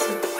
Yes.